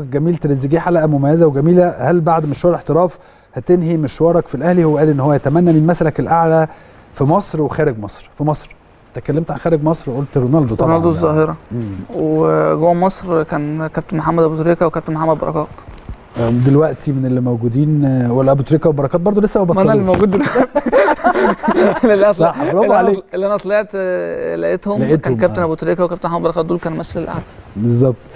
جميل تريزيجيه حلقه مميزه وجميله. هل بعد مشوار احتراف هتنهي مشوارك في الاهلي؟ هو قال ان هو يتمنى من مسلك الاعلى في مصر وخارج مصر. في مصر اتكلمت عن خارج مصر وقلت رونالدو طبعا، رونالدو الظاهره، وجوه مصر كان كابتن محمد أبو تريكة وكابتن محمد بركات. دلوقتي من اللي موجودين ولا أبو تريكة وبركات برضه لسه ما بطلوش؟ ما انا اللي موجود للاسف. صح، برافو عليك. اللي انا طلعت لقيتهم كان كابتن أبو تريكة وكابتن محمد بركات، دول كانوا ممثل الأهلي بالظبط.